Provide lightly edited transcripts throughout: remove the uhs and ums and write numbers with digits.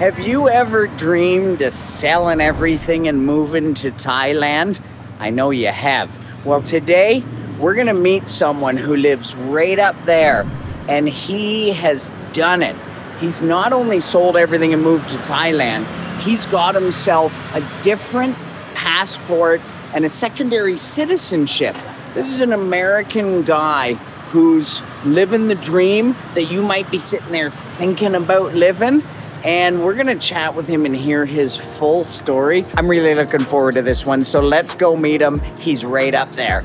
Have you ever dreamed of selling everything and moving to Thailand? I know you have. Well, today we're gonna meet someone who lives right up there, and he has done it. He's not only sold everything and moved to Thailand, he's got himself a different passport and a secondary citizenship. This is an American guy who's living the dream that you might be sitting there thinking about living. And we're gonna chat with him and hear his full story. I'm really looking forward to this one, so let's go meet him. He's right up there.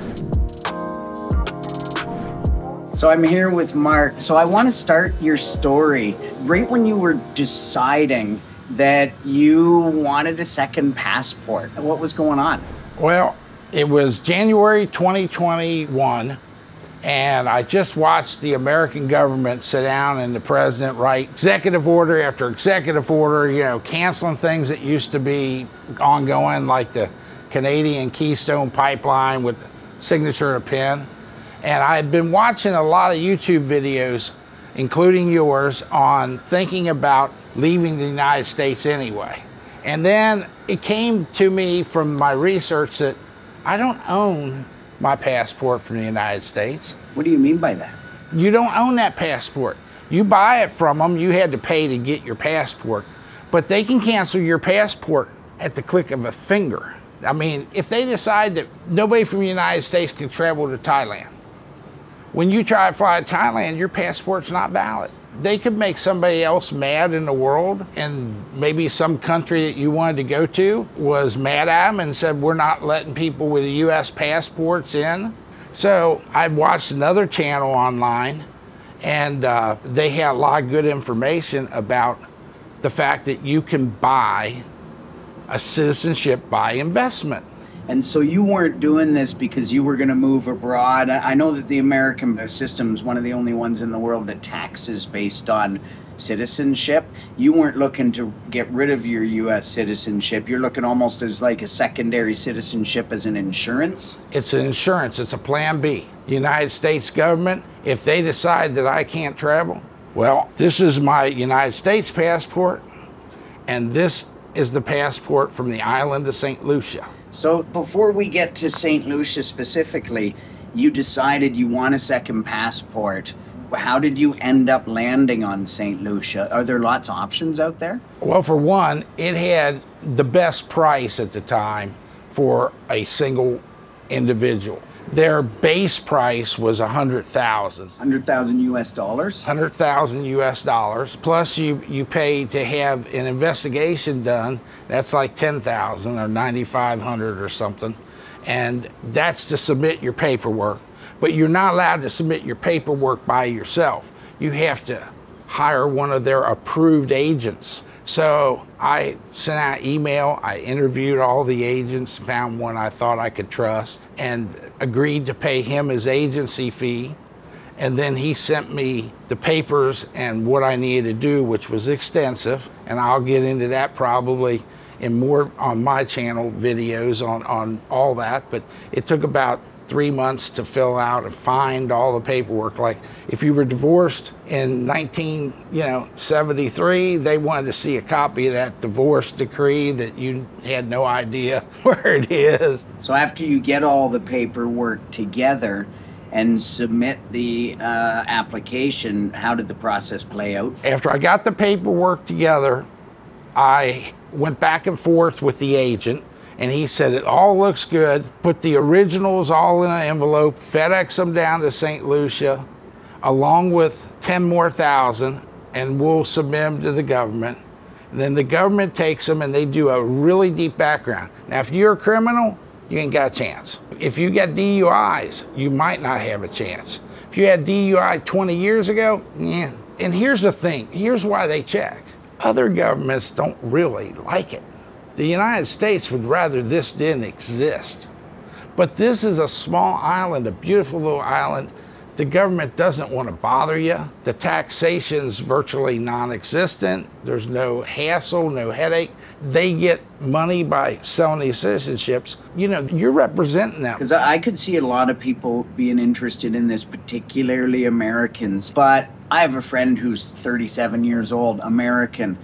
So I'm here with Mark. So I wanna start your story. Right when you were deciding that you wanted a second passport, what was going on? Well, it was January 2021, and I just watched the American government sit down and the president write executive order after executive order, you know, canceling things that used to be ongoing, like the Canadian Keystone Pipeline with signature of Penn. And I've been watching a lot of YouTube videos, including yours, on thinking about leaving the United States anyway. And then it came to me from my research that I don't own my passport from the United States. What do you mean by that? You don't own that passport. You buy it from them. You had to pay to get your passport, but they can cancel your passport at the click of a finger. I mean, if they decide that nobody from the United States can travel to Thailand, when you try to fly to Thailand, your passport's not valid. They could make somebody else mad in the world, and maybe some country that you wanted to go to was mad at them and said, we're not letting people with US passports in. So I watched another channel online, and they had a lot of good information about the fact that you can buy a citizenship by investment. And so you weren't doing this because you were going to move abroad. I know that the American system is one of the only ones in the world that taxes based on citizenship. You weren't looking to get rid of your U.S. citizenship. You're looking almost as like a secondary citizenship as an insurance. It's an insurance. It's a plan B. The United States government, if they decide that I can't travel, well, this is my United States passport, and this is the passport from the island of St. Lucia. So before we get to St. Lucia specifically, you decided you want a second passport. How did you end up landing on St. Lucia? Are there lots of options out there? Well, for one, it had the best price at the time for a single individual. Their base price was $100,000. $100,000 US dollars? $100,000 US dollars. Plus you pay to have an investigation done. That's like $10,000 or $9,500 or something. And that's to submit your paperwork. But you're not allowed to submit your paperwork by yourself. You have to hire one of their approved agents. So I sent out an email, I interviewed all the agents, found one I thought I could trust, and agreed to pay him his agency fee. And then he sent me the papers and what I needed to do, which was extensive. And I'll get into that probably in more on my channel videos on all that. But it took about 3 months to fill out and find all the paperwork. Like if you were divorced in 1973, they wanted to see a copy of that divorce decree that you had no idea where it is. So after you get all the paperwork together and submit the application, how did the process play out? After I got the paperwork together, I went back and forth with the agent. And he said, it all looks good. Put the originals all in an envelope, FedEx them down to St. Lucia, along with 10,000 more, and we'll submit them to the government. And then the government takes them and they do a really deep background. Now, if you're a criminal, you ain't got a chance. If you got DUIs, you might not have a chance. If you had DUI 20 years ago, yeah. And here's the thing, here's why they check. Other governments don't really like it. The United States would rather this didn't exist. But this is a small island, a beautiful little island. The government doesn't want to bother you. The taxation's virtually non-existent. There's no hassle, no headache. They get money by selling these citizenships. You know, you're representing them. Because I could see a lot of people being interested in this, particularly Americans. But I have a friend who's 37 years old, American.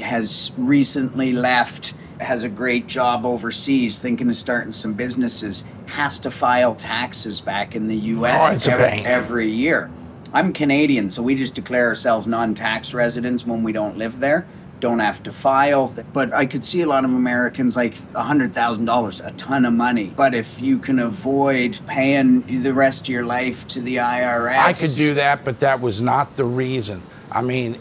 has recently left, has a great job overseas, thinking of starting some businesses, has to file taxes back in the U.S. every year. I'm Canadian, so we just declare ourselves non-tax residents when we don't live there, don't have to file. But I could see a lot of Americans, like $100,000, a ton of money. But if you can avoid paying the rest of your life to the IRS. I could do that, but that was not the reason. I mean,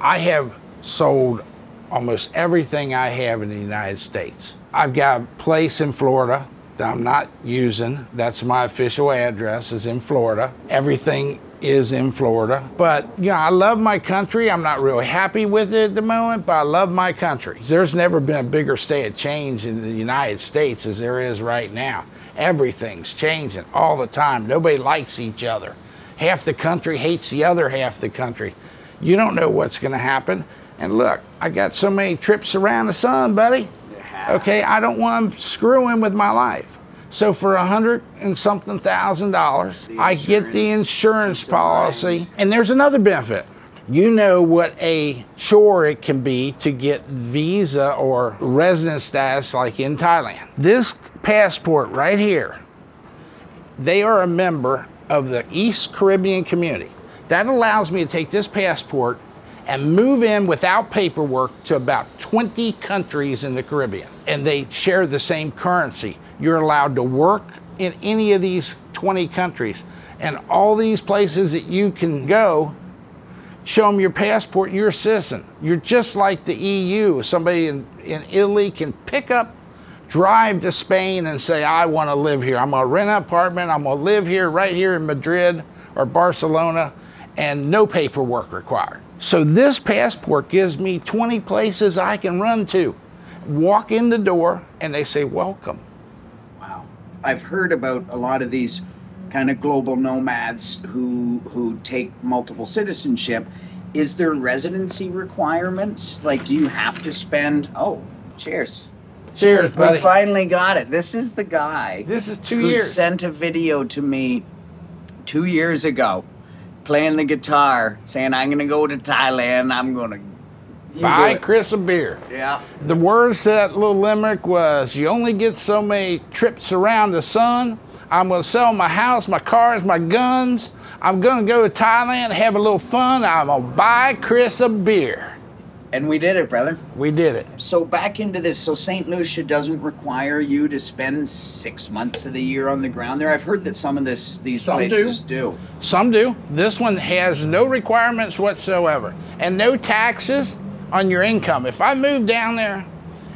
I have sold almost everything I have in the United States. I've got a place in Florida that I'm not using. That's my official address, is in Florida. Everything is in Florida. But, you know, I love my country. I'm not really happy with it at the moment, but I love my country. There's never been a bigger state of change in the United States as there is right now. Everything's changing all the time. Nobody likes each other. Half the country hates the other half of the country. You don't know what's gonna happen. And look, I got so many trips around the sun, buddy. Yeah. Okay, I don't want them screwing with my life. So for $100 and something thousand, I get the insurance policy. And there's another benefit. You know what a chore it can be to get visa or resident status like in Thailand. This passport right here, they are a member of the East Caribbean community. That allows me to take this passport and move in without paperwork to about 20 countries in the Caribbean. And they share the same currency. You're allowed to work in any of these 20 countries. And all these places that you can go, show them your passport, you're a citizen. You're just like the EU. Somebody in Italy can pick up, drive to Spain and say, I wanna live here. I'm gonna rent an apartment, I'm gonna live here, right here in Madrid or Barcelona, and no paperwork required. So this passport gives me 20 places I can run to. Walk in the door and they say, welcome. Wow. I've heard about a lot of these kind of global nomads who take multiple citizenship. Is there residency requirements? Like, do you have to spend, oh, cheers. Cheers, buddy. We finally got it. This is the guy. This is 2 years. Who sent a video to me 2 years ago, playing the guitar, saying, I'm gonna go to Thailand, I'm gonna buy Chris a beer. Yeah. The words to that little limerick was, you only get so many trips around the sun, I'm gonna sell my house, my cars, my guns, I'm gonna go to Thailand, have a little fun, I'm gonna buy Chris a beer. And we did it, brother. We did it. So back into this, so St. Lucia doesn't require you to spend 6 months of the year on the ground there. I've heard that some of these places do. Some do. This one has no requirements whatsoever and no taxes on your income. If I move down there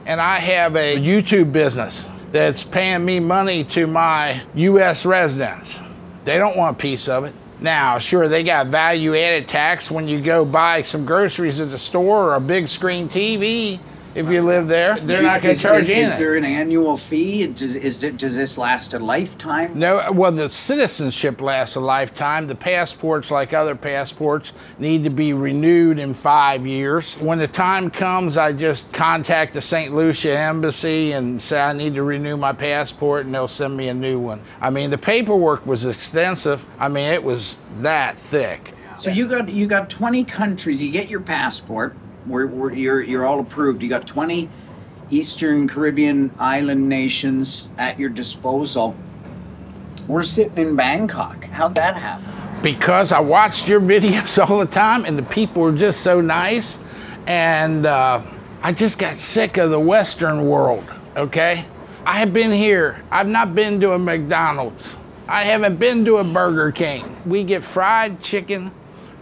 and I have a YouTube business that's paying me money to my U.S. residents, they don't want a piece of it. Now, sure, they got value-added tax when you go buy some groceries at the store or a big screen TV if you live there. They're not going to charge you anything. Is there an annual fee? Does this last a lifetime? No, well, the citizenship lasts a lifetime. The passports, like other passports, need to be renewed in 5 years. When the time comes, I just contact the St. Lucia embassy and say I need to renew my passport, and they'll send me a new one. I mean, the paperwork was extensive. I mean, it was that thick. So you got 20 countries. You get your passport. You're all approved. You got 20 Eastern Caribbean island nations at your disposal. We're sitting in Bangkok. How'd that happen? Because I watched your videos all the time and the people were just so nice. And I just got sick of the Western world, okay? I have been here. I've not been to a McDonald's. I haven't been to a Burger King. We get fried chicken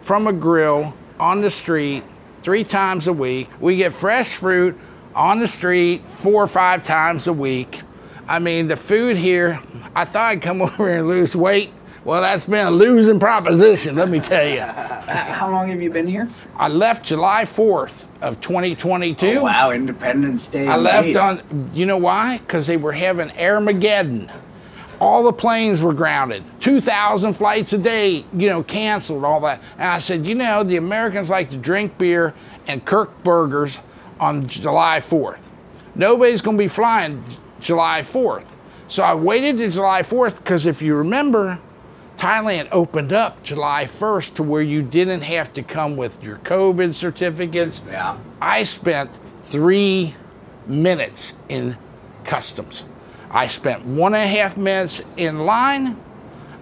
from a grill on the street 3 times a week. We get fresh fruit on the street 4 or 5 times a week. I mean, the food here, I thought I'd come over here and lose weight. Well, that's been a losing proposition, let me tell you. How long have you been here? I left July 4th of 2022. Oh, wow, Independence Day. I left on, you know why? Because they were having Airmageddon. All the planes were grounded, 2,000 flights a day, you know, canceled, all that. And I said, you know, the Americans like to drink beer and Kirk burgers on July 4th. Nobody's gonna be flying July 4th. So I waited to July 4th, because if you remember, Thailand opened up July 1st to where you didn't have to come with your COVID certificates. Yeah. I spent 3 minutes in customs. I spent 1.5 minutes in line.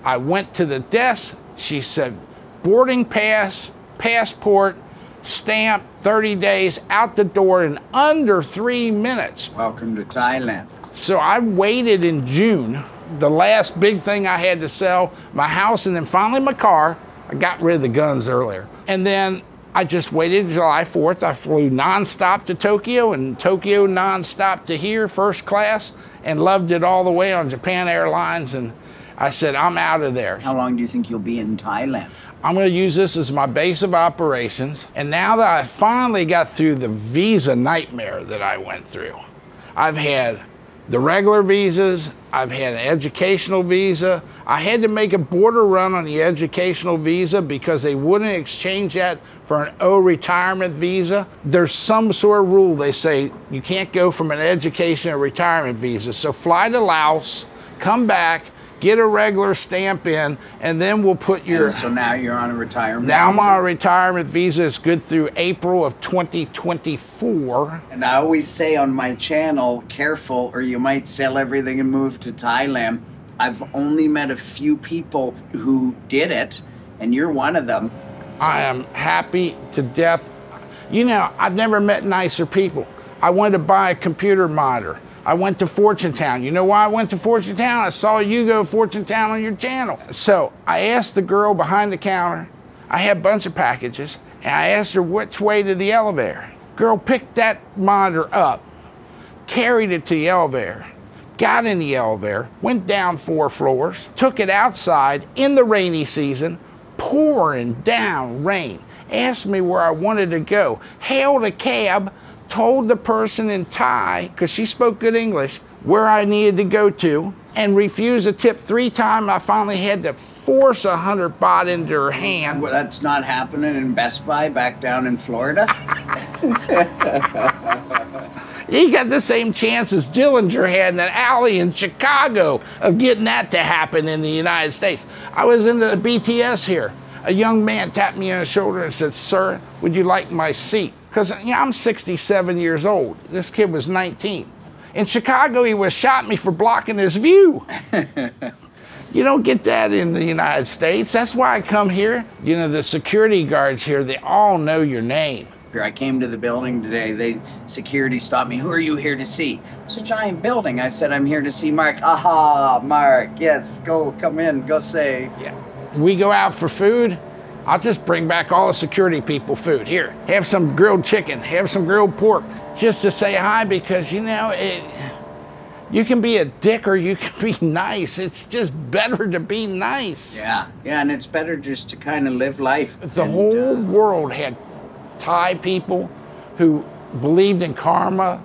I went to the desk. She said, boarding pass, passport, stamp, 30 days, out the door in under 3 minutes. Welcome to Thailand. So I waited in June. The last big thing I had to sell, my house, and then finally my car. I got rid of the guns earlier. And then I just waited July 4th. I flew nonstop to Tokyo and Tokyo nonstop to here, first class, and loved it all the way on Japan Airlines. And I said, I'm out of there. How long do you think you'll be in Thailand? I'm going to use this as my base of operations. And now that I finally got through the visa nightmare that I went through, I've had the regular visas, I've had an educational visa. I had to make a border run on the educational visa because they wouldn't exchange that for an retirement visa. There's some sort of rule. They say you can't go from an education or retirement visa. So fly to Laos, come back, get a regular stamp in, and then we'll put your... And so now you're on a retirement visa. Now I'm on a retirement visa. It's good through April of 2024. And I always say on my channel, careful, or you might sell everything and move to Thailand. I've only met a few people who did it, and you're one of them. So. I am happy to death. You know, I've never met nicer people. I wanted to buy a computer monitor. I went to Fortune Town. You know why I went to Fortune Town? I saw you go to Fortune Town on your channel. So I asked the girl behind the counter, I had a bunch of packages, and I asked her which way to the elevator. Girl picked that monitor up, carried it to the elevator, got in the elevator, went down 4 floors, took it outside in the rainy season, pouring down rain, asked me where I wanted to go, hailed a cab, told the person in Thai, because she spoke good English, where I needed to go to, and refused a tip 3 times. I finally had to force 100 baht into her hand. Well, that's not happening in Best Buy back down in Florida. You got the same chance as Dillinger had in an alley in Chicago of getting that to happen in the United States. I was in the BTS here. A young man tapped me on the shoulder and said, "Sir, would you like my seat?" Because you know, I'm 67 years old. This kid was 19. In Chicago, he was shot me for blocking his view. You don't get that in the United States. That's why I come here. You know, the security guards here, they all know your name. I came to the building today. Security stopped me. "Who are you here to see?" It's a giant building. I said, "I'm here to see Mark." "Aha, Mark. Yes, go, come in, go say." Yeah. We go out for food. I'll just bring back all the security people food. Here, have some grilled chicken, have some grilled pork, just to say hi, because you know, you can be a dick or you can be nice. It's just better to be nice. Yeah, and it's better just to kind of live life. The whole world had Thai people who believed in karma.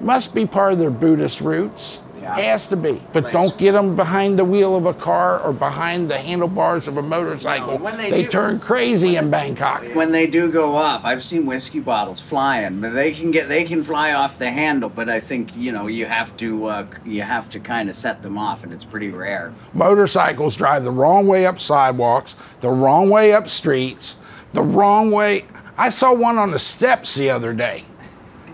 Must be part of their Buddhist roots. Has to be, but don't get them behind the wheel of a car or behind the handlebars of a motorcycle. No, when they turn crazy in Bangkok. When they do go off, I've seen whiskey bottles flying, but they can fly off the handle. But I think you know you have to kind of set them off, and it's pretty rare. Motorcycles drive the wrong way up sidewalks, the wrong way up streets, the wrong way. I saw one on the steps the other day.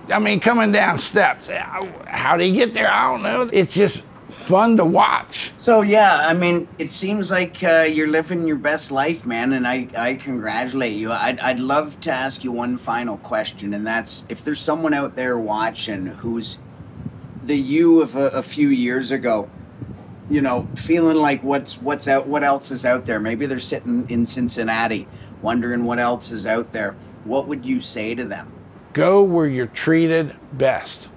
I mean, coming down steps. How do you get there? I don't know. It's just fun to watch. So, yeah, I mean, it seems like you're living your best life, man, and I congratulate you. I'd love to ask you one final question, and that's if there's someone out there watching who's the you of a few years ago, you know, feeling like what else is out there. Maybe they're sitting in Cincinnati wondering what else is out there. What would you say to them? Go where you're treated best.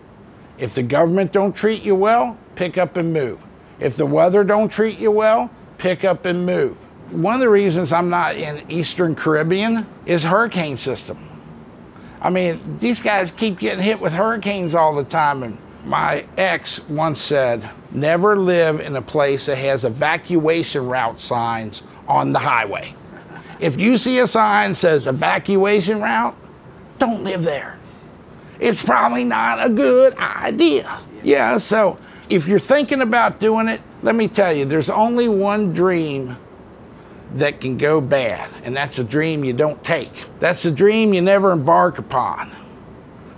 If the government don't treat you well, pick up and move. If the weather don't treat you well, pick up and move. One of the reasons I'm not in Eastern Caribbean is hurricane system. I mean, these guys keep getting hit with hurricanes all the time. And my ex once said, never live in a place that has evacuation route signs on the highway. If you see a sign that says evacuation route, don't live there. It's probably not a good idea. Yeah, so if you're thinking about doing it, let me tell you, there's only one dream that can go bad, and that's a dream you don't take. That's a dream you never embark upon.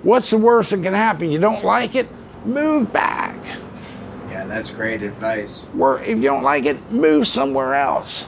What's the worst that can happen? You don't like it? Move back. Yeah, that's great advice. Or if you don't like it, move somewhere else.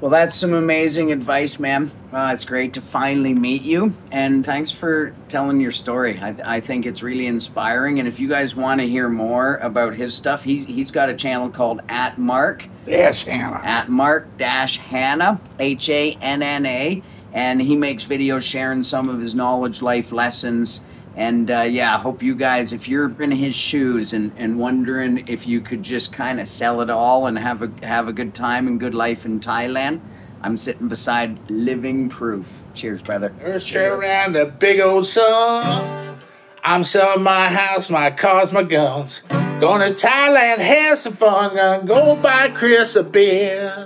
Well, that's some amazing advice, ma'am. It's great to finally meet you, and thanks for telling your story. I think it's really inspiring, and if you guys want to hear more about his stuff, he's got a channel called @mark-hanna. @mark-hanna, H-A-N-N-A, and he makes videos sharing some of his knowledge, life lessons, and yeah, I hope you guys, if you're in his shoes and wondering if you could just kind of sell it all and have a good time and good life in Thailand, I'm sitting beside living proof. Cheers, brother. We're straight around the big old sun. I'm selling my house, my cars, my guns. Going to Thailand, have some fun. Gonna go buy Chris a beer.